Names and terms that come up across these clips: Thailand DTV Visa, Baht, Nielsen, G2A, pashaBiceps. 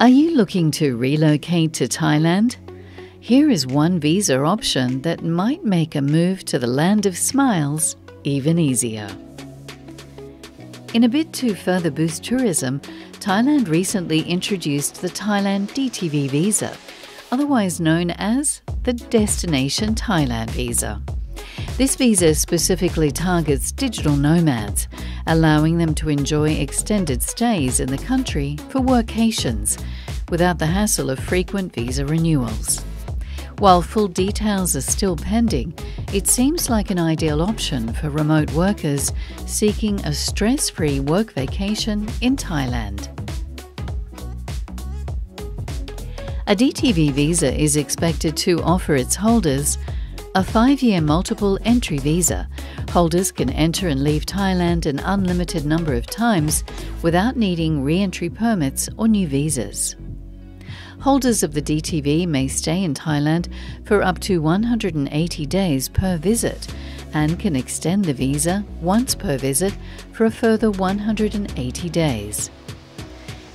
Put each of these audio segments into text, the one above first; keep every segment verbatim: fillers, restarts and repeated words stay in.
Are you looking to relocate to Thailand? Here is one visa option that might make a move to the land of smiles even easier. In a bid to further boost tourism, Thailand recently introduced the Thailand D T V Visa, otherwise known as the Destination Thailand Visa. This visa specifically targets digital nomads, allowing them to enjoy extended stays in the country for workations without the hassle of frequent visa renewals. While full details are still pending, it seems like an ideal option for remote workers seeking a stress-free work vacation in Thailand. A D T V visa is expected to offer its holders a five-year multiple entry visa. Holders can enter and leave Thailand an unlimited number of times without needing re-entry permits or new visas. Holders of the D T V may stay in Thailand for up to one hundred eighty days per visit and can extend the visa once per visit for a further one hundred eighty days.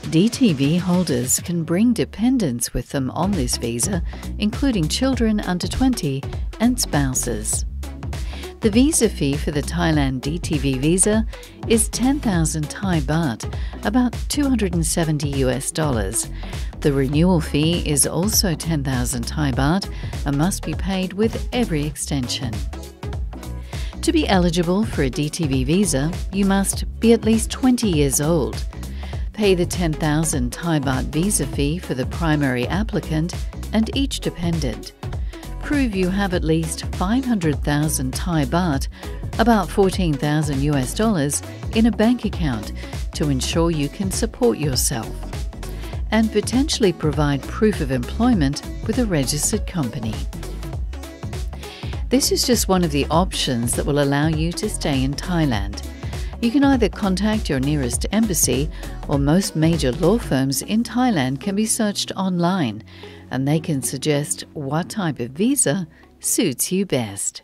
D T V holders can bring dependents with them on this visa, including children under twenty and spouses. The visa fee for the Thailand D T V visa is ten thousand Thai baht, about two hundred seventy US dollars. The renewal fee is also ten thousand Thai baht and must be paid with every extension. To be eligible for a D T V visa, you must be at least twenty years old, pay the ten thousand Thai baht visa fee for the primary applicant and each dependent. Prove you have at least five hundred thousand Thai baht, about fourteen thousand US dollars, in a bank account to ensure you can support yourself, and potentially provide proof of employment with a registered company. This is just one of the options that will allow you to stay in Thailand. You can either contact your nearest embassy, or most major law firms in Thailand can be searched online, and they can suggest what type of visa suits you best.